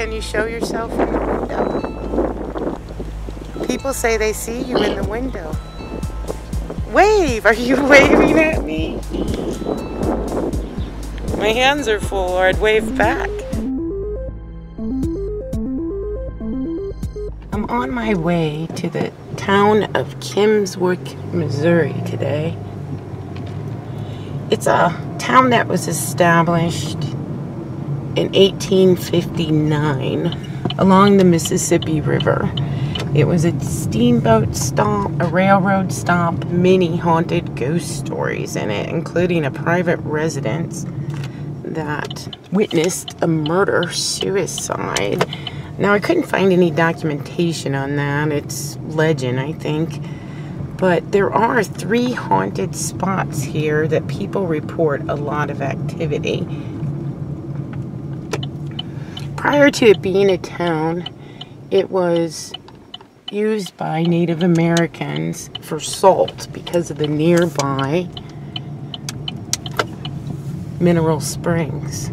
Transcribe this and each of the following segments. Can you show yourself in the window? People say they see you in the window. Wave! Are you waving at me? My hands are full, or I'd wave back. I'm on my way to the town of Kimmswick, Missouri today. It's a town that was established in 1859 along the Mississippi River. It was a steamboat stop, a railroad stop, many haunted ghost stories in it, including a private residence that witnessed a murder-suicide. Now, I couldn't find any documentation on that. It's legend, I think. But there are 3 haunted spots here that people report a lot of activity. Prior to it being a town, it was used by Native Americans for salt because of the nearby mineral springs.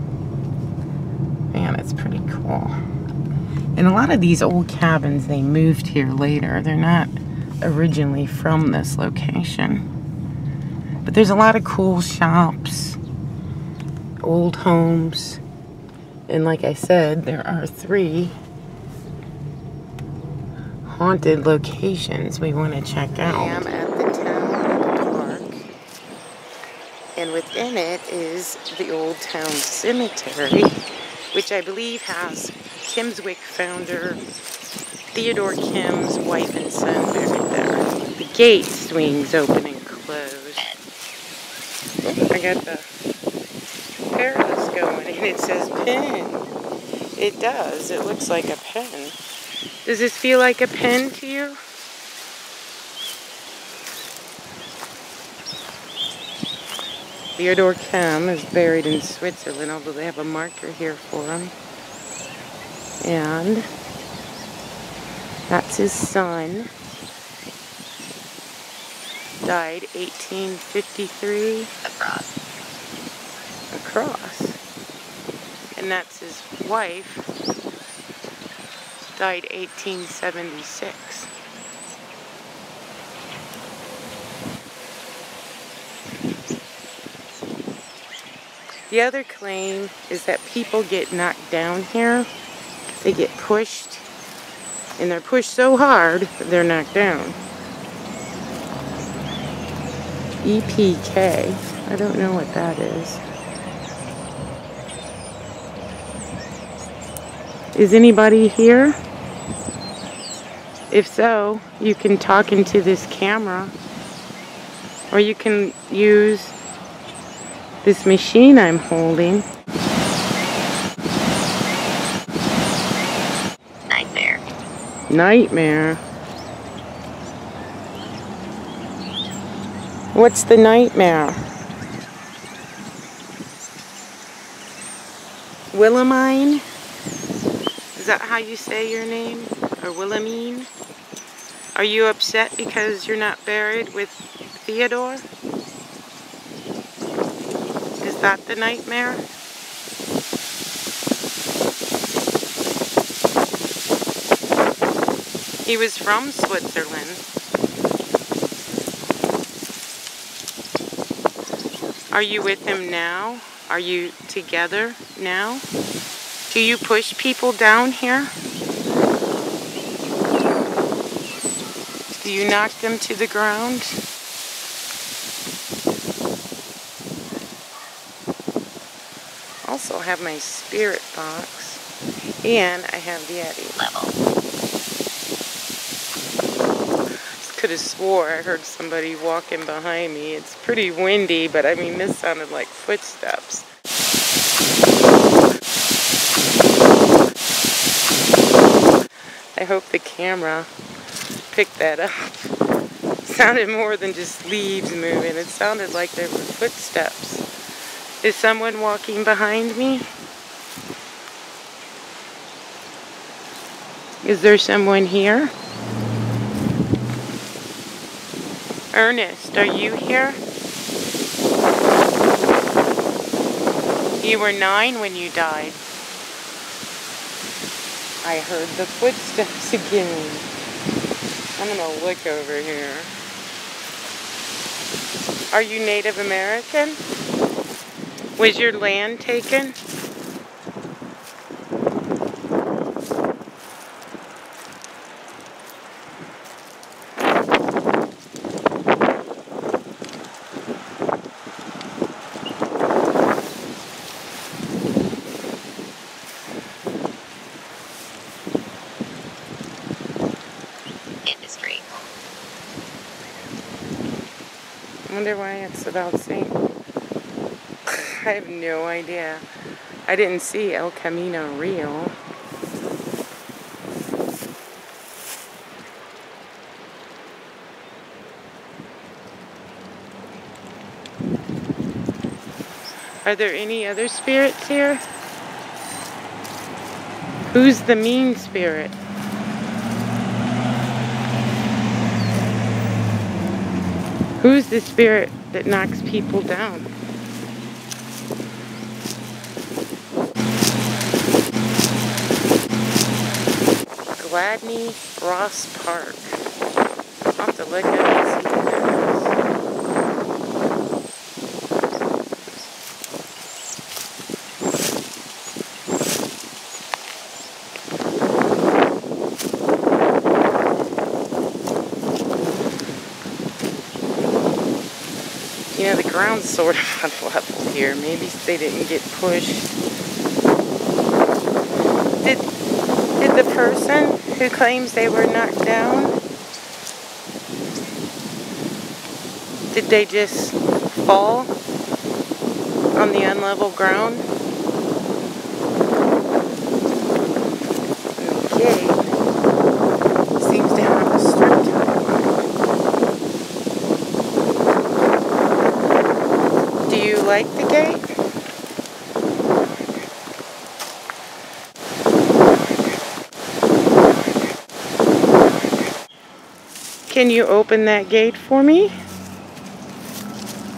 Man, that's pretty cool. And a lot of these old cabins, they moved here later. They're not originally from this location. But there's a lot of cool shops, old homes, and like I said, there are 3 haunted locations we want to check out. I am at the town park, and within it is the Old Town Cemetery, which I believe has Kimmswick founder Theodore Kim's wife and son buried there. The gate swings open and close. I got the peros going, and it says pen. It does. It looks like a pen. Does this feel like a pen to you? Theodore Kim is buried in Switzerland, although they have a marker here for him. And that's his son. Died 1853. Across. And that's his wife. Died 1876. The other claim is that people get knocked down here. They get pushed, and they're pushed so hard that they're knocked down. EPK. I don't know what that is. Is anybody here? If so, you can talk into this camera, or you can use this machine I'm holding. Nightmare. Nightmare. What's the nightmare? Wilhelmine? Is that how you say your name? Or Wilhelmine? Are you upset because you're not buried with Theodore? Is that the nightmare? He was from Switzerland. Are you with him now? Are you together now? Do you push people down here? Do you knock them to the ground? Also have my spirit box, and I have the Yeti level. Could have swore I heard somebody walking behind me. It's pretty windy, but I mean, this sounded like footsteps. I hope the camera pick that up. It sounded more than just leaves moving. It sounded like there were footsteps. Is someone walking behind me? Is there someone here? Ernest, are you here? You were 9 when you died. I heard the footsteps again. I'm gonna look over here. Are you Native American? Was your land taken? I wonder why it's about St. I have no idea. I didn't see El Camino Real. Are there any other spirits here? Who's the mean spirit? Who's the spirit that knocks people down? Gladney Ross Park. I'll have to look up and see what the ground's sort of unlevel here. Maybe they didn't get pushed. Did the person who claims they were knocked down, did they just fall on the unlevel ground? Okay. Seems to have a strict timeline. Like the gate? Can you open that gate for me?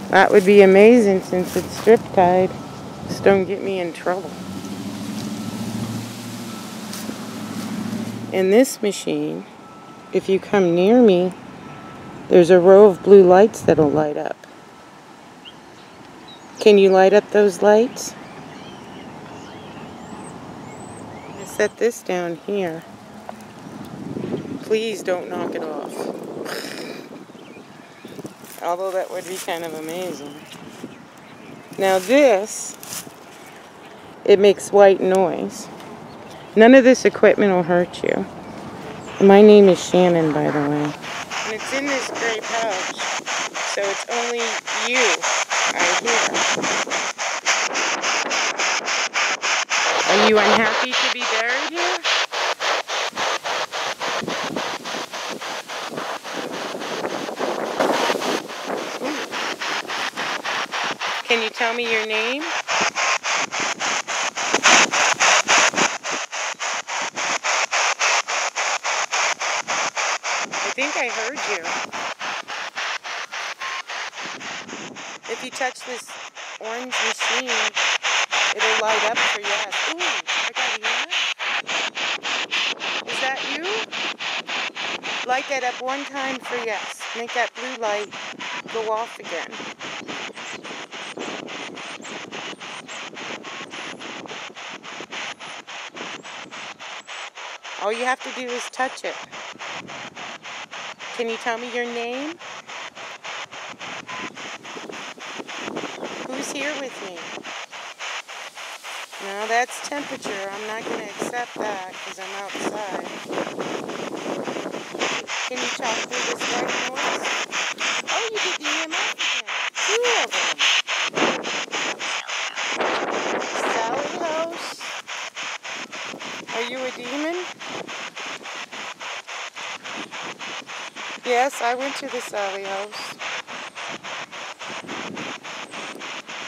That would be amazing since it's strip-tied. Just don't get me in trouble. In this machine, if you come near me, there's a row of blue lights that'll light up. Can you light up those lights? I'm gonna set this down here. Please don't knock it off. Although that would be kind of amazing. Now this, it makes white noise. None of this equipment will hurt you. My name is Shannon, by the way. And it's in this gray pouch, so it's only you. Right here. Are you unhappy to be buried here? Ooh. Can you tell me your name? I think I heard you. If you touch this orange machine, it'll light up for your ass. Ooh, I got a yes. Is that you? Light that up one time for yes. Make that blue light go off again. All you have to do is touch it. Can you tell me your name? Here with me. No, that's temperature. I'm not going to accept that because I'm outside. Can you talk through this white noise? Oh, you did the EMF again. Two of them. Sally House. Are you a demon? Yes, I went to the Sally House.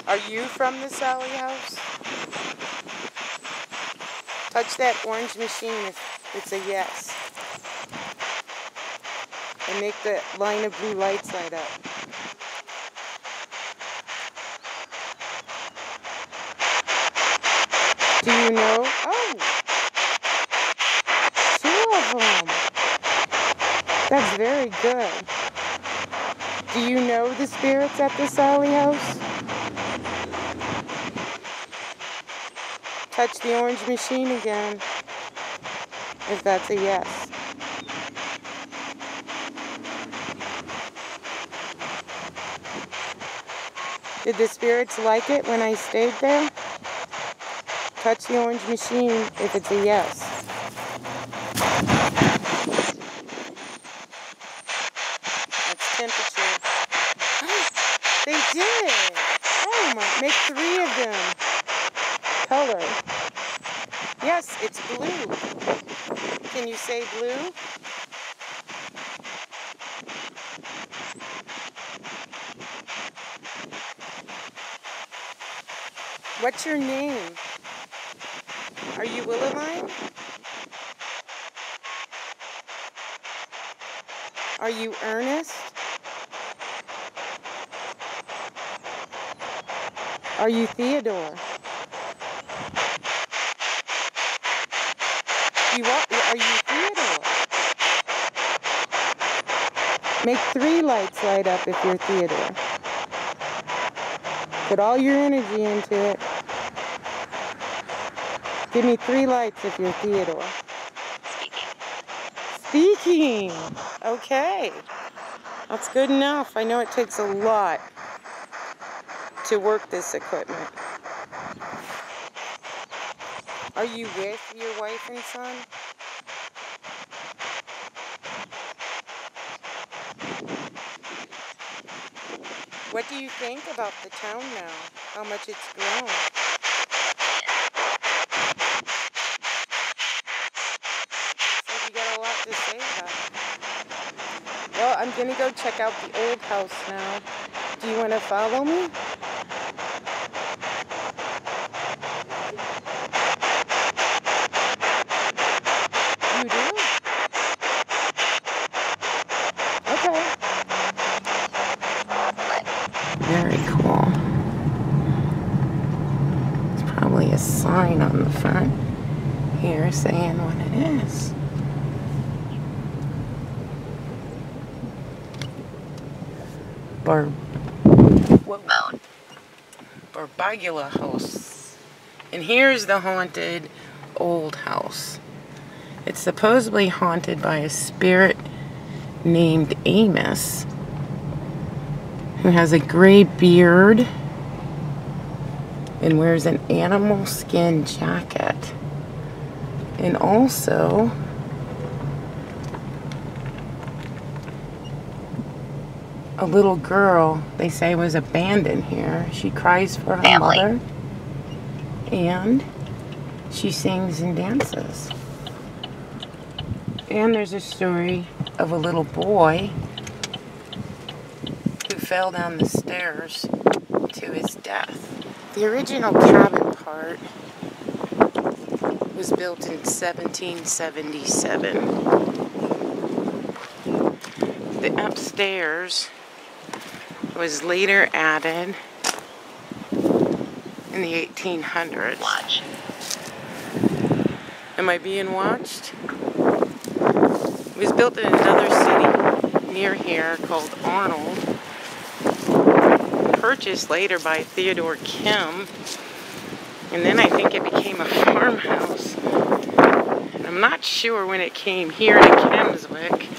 Are you from the Sally House? Touch that orange machine if it's a yes. And make the line of blue lights light up. Do you know? Oh! home. That's very good. Do you know the spirits at the Sally House? Touch the orange machine again, if that's a yes. Did the spirits like it when I stayed there? Touch the orange machine if it's a yes. That's temperature. Oh, they did! Oh my, make three of them. Color. Yes, it's blue. Can you say blue? What's your name? Are you Wilhelmine? Are you Ernest? Are you Theodore? Are you Theodore? Make three lights light up if you're Theodore. Put all your energy into it. Give me three lights if you're Theodore. Speaking. Okay. That's good enough. I know it takes a lot to work this equipment. Are you with your wife and son? What do you think about the town now? How much it's grown? To say that. Well, I'm gonna go check out the old house now. Do you want to follow me? You do? Okay. Very cool. There's probably a sign on the front here saying what it is. Barbagula House. And here's the haunted old house. It's supposedly haunted by a spirit named Amos, who has a gray beard and wears an animal skin jacket. And also a little girl, they say, was abandoned here. She cries for her mother, and she sings and dances. And there's a story of a little boy who fell down the stairs to his death. The original cabin part was built in 1777. The upstairs was later added in the 1800s. Watch. Am I being watched? It was built in another city near here called Arnold. Purchased later by Theodore Kim. And then I think it became a farmhouse. And I'm not sure when it came here to Kimmswick.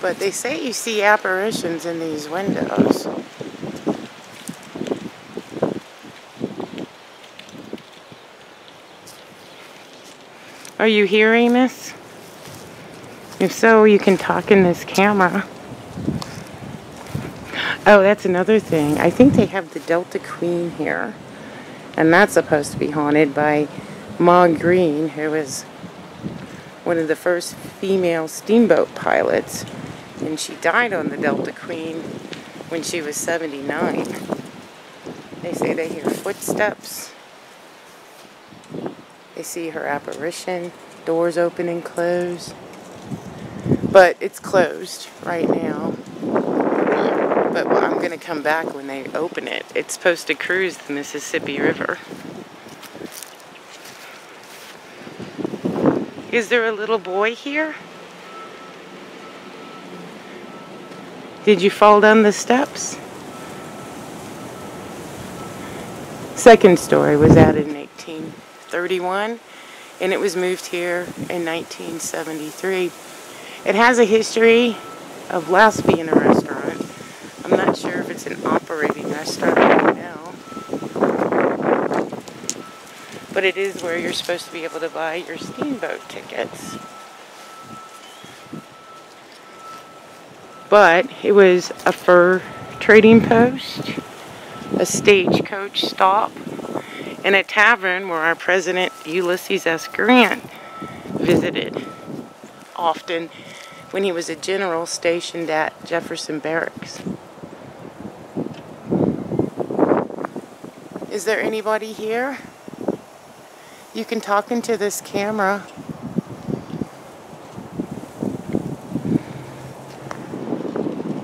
But they say you see apparitions in these windows. Are you here, Amos? If so, you can talk in this camera. Oh, that's another thing. I think they have the Delta Queen here. And that's supposed to be haunted by Ma Green, who was one of the first female steamboat pilots. And she died on the Delta Queen when she was 79. They say they hear footsteps. They see her apparition. Doors open and close. But it's closed right now. But I'm going to come back when they open it. It's supposed to cruise the Mississippi River. Is there a little boy here? Did you fall down the steps? Second story was added in 1831, and it was moved here in 1973. It has a history of last being a restaurant. I'm not sure if it's an operating restaurant right now, but it is where you're supposed to be able to buy your steamboat tickets. But it was a fur trading post, a stagecoach stop, and a tavern where our president Ulysses S. Grant visited often when he was a general stationed at Jefferson Barracks. Is there anybody here? You can talk into this camera.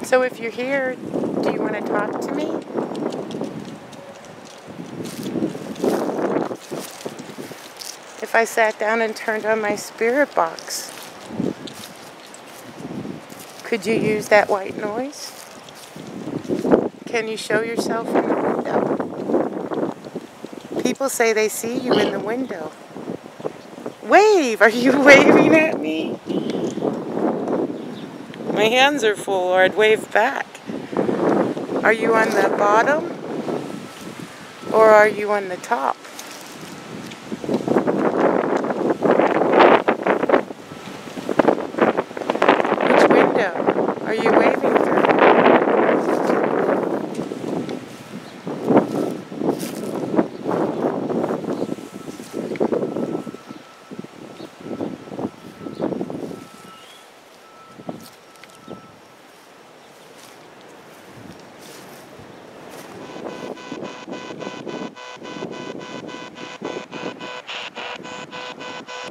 So if you're here, do you want to talk to me? If I sat down and turned on my spirit box, could you use that white noise? Can you show yourself in the window? People say they see you in the window. Wave! Are you waving at me? My hands are full, or I'd wave back. Are you on the bottom? Or are you on the top? Which window are you waving .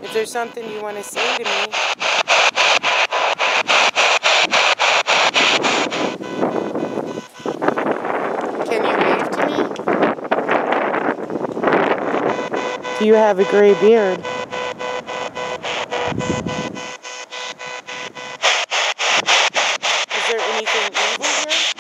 Is there something you want to say to me? Can you wave to me? Do you have a gray beard? Is there anything evil here?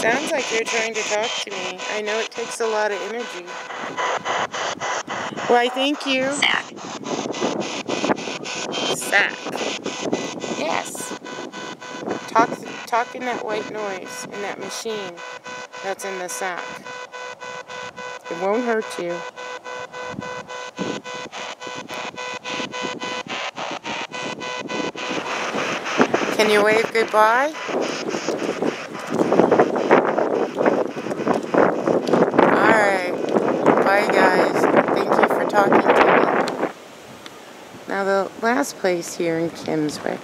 Sounds like you're trying to talk to me. I know it takes a lot of energy. Why, thank you. Sack. Sack. Yes. Talk in that white noise, in that machine that's in the sack. It won't hurt you. Can you wave goodbye? Talking to me. Now, the last place here in Kimmswick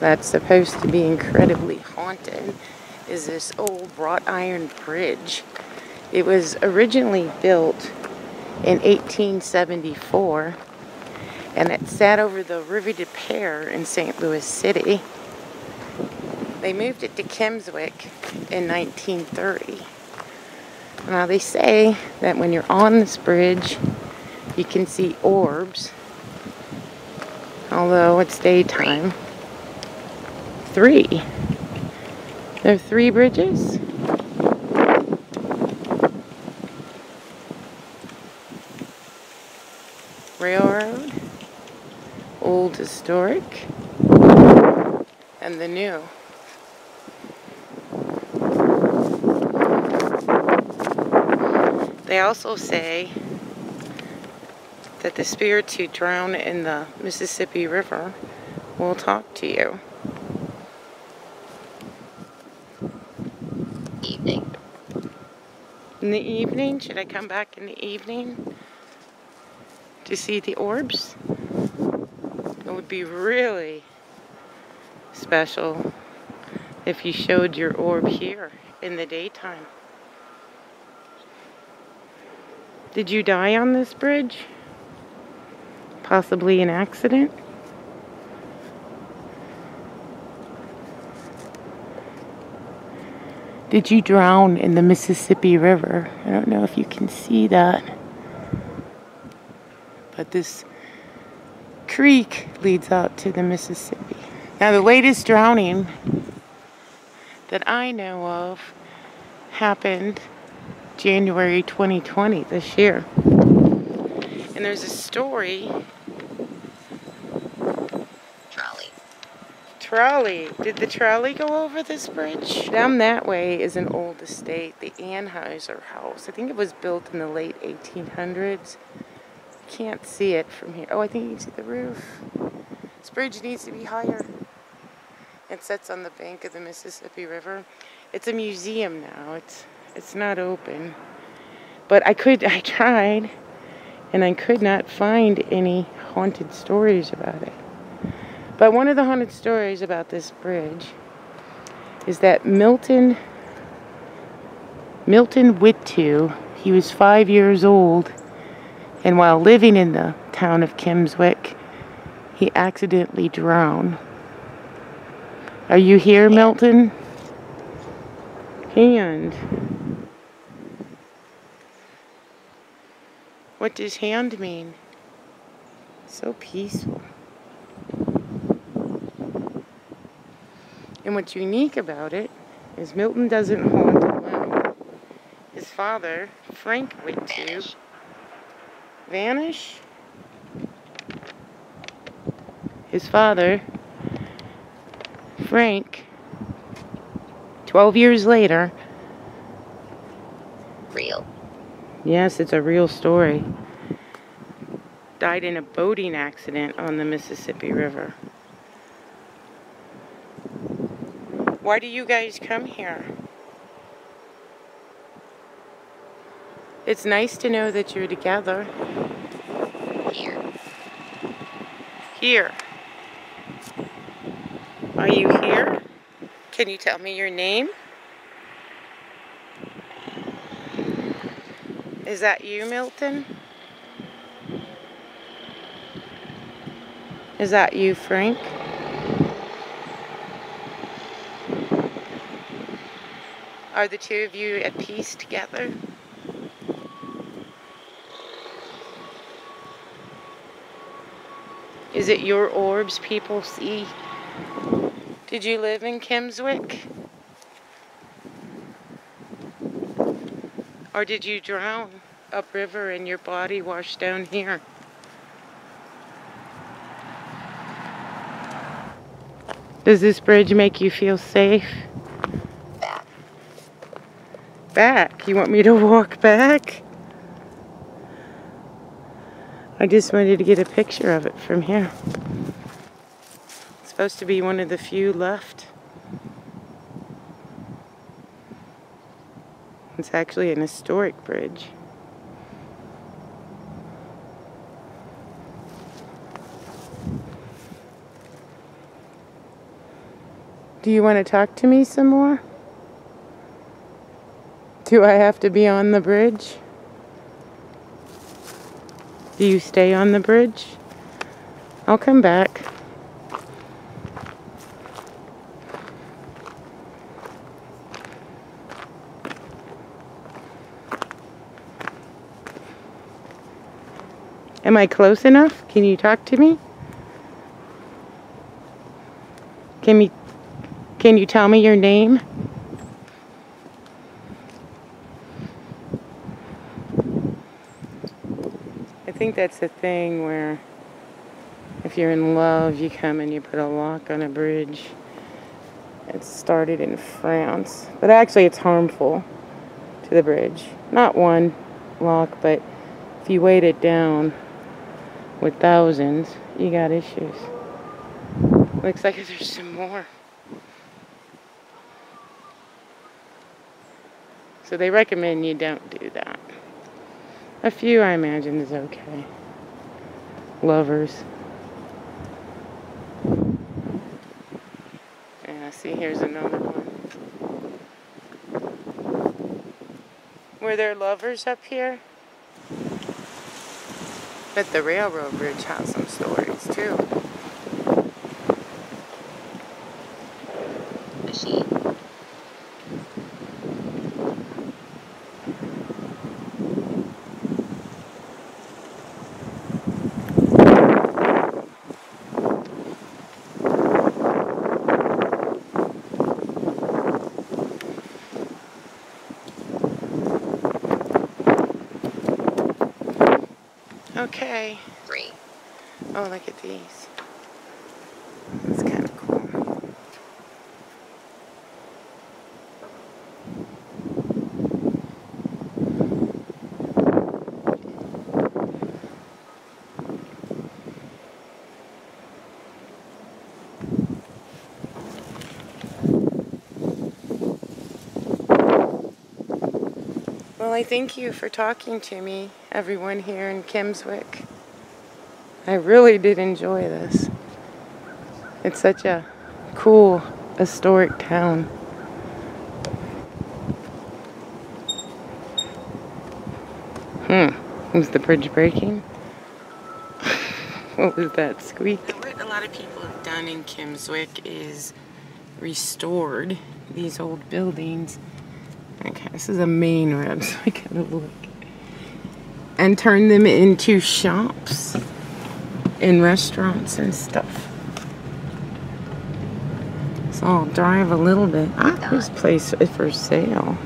that's supposed to be incredibly haunted is this old wrought iron bridge. It was originally built in 1874, and it sat over the River Des Peres in St. Louis City. They moved it to Kimmswick in 1930. Now, they say that when you're on this bridge, you can see orbs, although it's daytime. Three. There are three bridges. Railroad, old historic, and the new. They also say that the spirits who drown in the Mississippi River will talk to you. Evening. In the evening? Should I come back in the evening to see the orbs? It would be really special if you showed your orb here in the daytime. Did you die on this bridge? Possibly an accident? Did you drown in the Mississippi River? I don't know if you can see that. But this creek leads out to the Mississippi. Now the latest drowning that I know of happened January 2020, this year. And there's a story. Trolley. Did the trolley go over this bridge? Down that way is an old estate, the Anheuser House. I think it was built in the late 1800s. Can't see it from here. Oh, I think you can see the roof. This bridge needs to be higher. It sits on the bank of the Mississippi River. It's a museum now. It's not open. But I tried, and I could not find any haunted stories about it. But one of the haunted stories about this bridge is that Milton Whittu, he was 5 years old, and while living in the town of Kimmswick, he accidentally drowned. Are you here, Milton? Hand. What does hand mean? So peaceful. And what's unique about it is Milton doesn't haunt alone. His father, Frank Whittu, vanished. His father, Frank, 12 years later. Real. Yes, it's a real story. Died in a boating accident on the Mississippi River. Why do you guys come here? It's nice to know that you're together. Here. Are you here? Can you tell me your name? Is that you, Milton? Is that you, Frank? Are the two of you at peace together? Is it your orbs people see? Did you live in Kimmswick? Or did you drown upriver and your body washed down here? Does this bridge make you feel safe? Back? You want me to walk back? I just wanted to get a picture of it from here. It's supposed to be one of the few left. It's actually an historic bridge. Do you want to talk to me some more? Do I have to be on the bridge? Do you stay on the bridge? I'll come back. Am I close enough? Can you talk to me? Can you tell me your name? I think that's the thing where if you're in love, you come and you put a lock on a bridge. It started in France, but actually it's harmful to the bridge. Not one lock, but if you weight it down with thousands, you got issues. Looks like there's some more. So they recommend you don't do that. A few, I imagine, is okay. Lovers. Yeah, see, here's another one. Were there lovers up here? But the railroad bridge has some stories, too. Okay. Three. Oh, look at these. That's kind of cool. Well, I thank you for talking to me, everyone here in Kimmswick. I really did enjoy this. It's such a cool, historic town. Was the bridge breaking? What was that squeak? So what a lot of people have done in Kimmswick is restored these old buildings. Okay, this is a main road, so I gotta look. And turn them into shops and restaurants and stuff. So I'll drive a little bit. Ah, this place is for sale.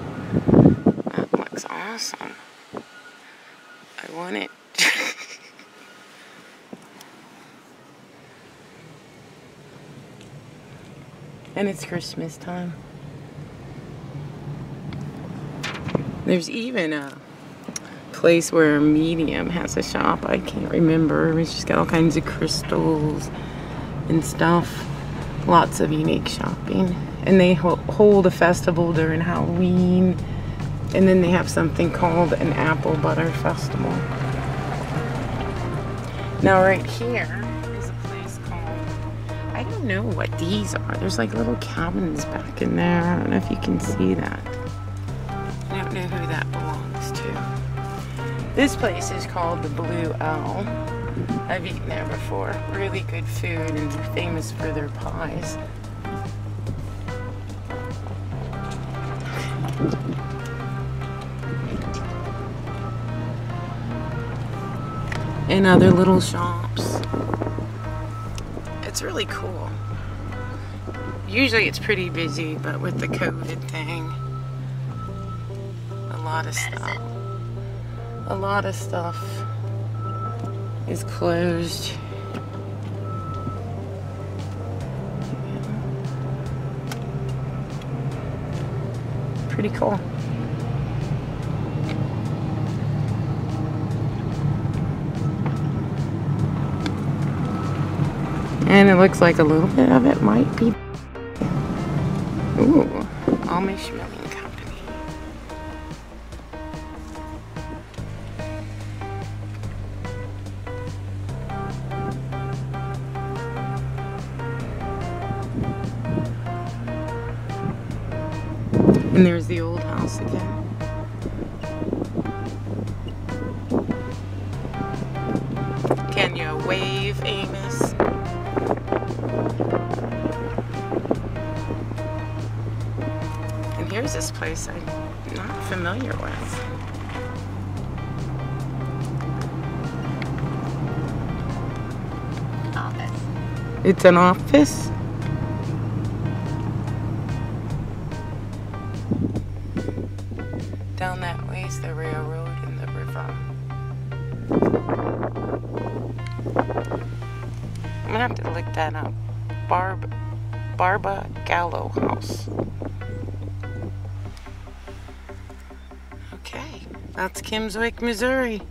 That looks awesome. I want it. And it's Christmas time. There's even a place where a medium has a shop. I can't remember. It's just got all kinds of crystals and stuff. Lots of unique shopping. And they hold a festival during Halloween. And then they have something called an apple butter festival. Now right here is a place called, I don't know what these are. There's like little cabins back in there. I don't know if you can see that. I don't know who that belongs to. This place is called the Blue Owl. I've eaten there before. Really good food, and they're famous for their pies. And other little shops. It's really cool. Usually it's pretty busy, but with the COVID thing, a lot of stuff is closed. Pretty cool. And it looks like a little bit of it might be. Ooh, Amish milk. And there's the old house again. Can you wave, Amos? And here's this place I'm not familiar with. Office. It's an office? Down that way is the railroad and the river. I'm gonna have to look that up. Barba Gallo House. Okay, that's Kimmswick, Missouri.